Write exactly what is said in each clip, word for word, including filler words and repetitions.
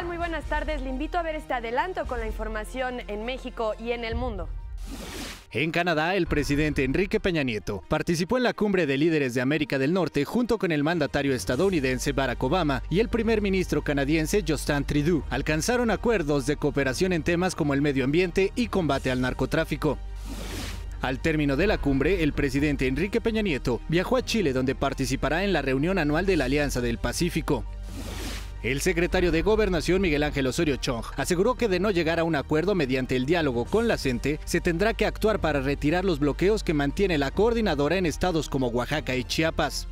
tal? Muy buenas tardes. Le invito a ver este adelanto con la información en México y en el mundo. En Canadá, el presidente Enrique Peña Nieto participó en la cumbre de líderes de América del Norte junto con el mandatario estadounidense Barack Obama y el primer ministro canadiense Justin Trudeau. Alcanzaron acuerdos de cooperación en temas como el medio ambiente y combate al narcotráfico. Al término de la cumbre, el presidente Enrique Peña Nieto viajó a Chile, donde participará en la reunión anual de la Alianza del Pacífico. El secretario de Gobernación, Miguel Ángel Osorio Chong, aseguró que de no llegar a un acuerdo mediante el diálogo con la CENTE, se tendrá que actuar para retirar los bloqueos que mantiene la coordinadora en estados como Oaxaca y Chiapas.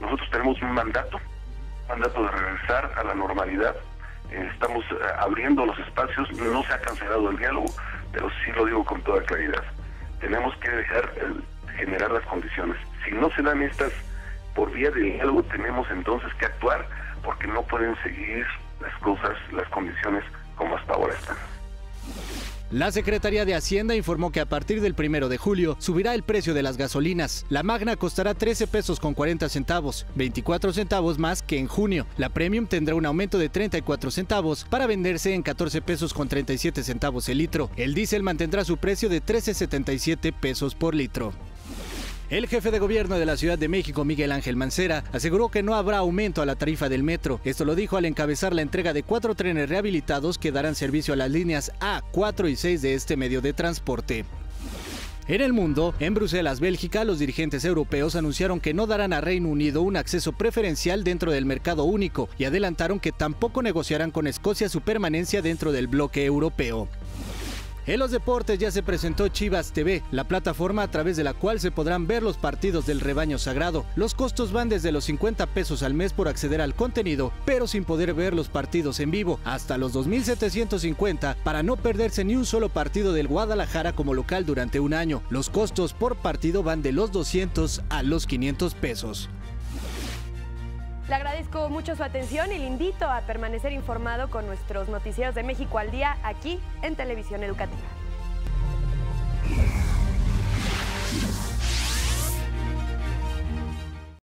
Nosotros tenemos un mandato, un mandato de regresar a la normalidad. Estamos abriendo los espacios, no se ha cancelado el diálogo, pero sí lo digo con toda claridad. Tenemos que dejar el, generar las condiciones. Si no se dan estas por vía de diálogo, tenemos entonces que actuar, porque no pueden seguir las cosas, las condiciones como hasta ahora están. La Secretaría de Hacienda informó que a partir del primero de julio subirá el precio de las gasolinas. La Magna costará trece pesos con cuarenta centavos, veinticuatro centavos más que en junio. La Premium tendrá un aumento de treinta y cuatro centavos para venderse en catorce pesos con treinta y siete centavos el litro. El diésel mantendrá su precio de trece setenta y siete pesos por litro. El jefe de gobierno de la Ciudad de México, Miguel Ángel Mancera, aseguró que no habrá aumento a la tarifa del metro. Esto lo dijo al encabezar la entrega de cuatro trenes rehabilitados que darán servicio a las líneas A, cuatro y seis de este medio de transporte. En el mundo, en Bruselas, Bélgica, los dirigentes europeos anunciaron que no darán a Reino Unido un acceso preferencial dentro del mercado único y adelantaron que tampoco negociarán con Escocia su permanencia dentro del bloque europeo. En los deportes ya se presentó Chivas T V, la plataforma a través de la cual se podrán ver los partidos del rebaño sagrado. Los costos van desde los cincuenta pesos al mes por acceder al contenido, pero sin poder ver los partidos en vivo, hasta los dos mil setecientos cincuenta para no perderse ni un solo partido del Guadalajara como local durante un año. Los costos por partido van de los doscientos a los quinientos pesos. Le agradezco mucho su atención y le invito a permanecer informado con nuestros noticieros de México al día aquí en Televisión Educativa.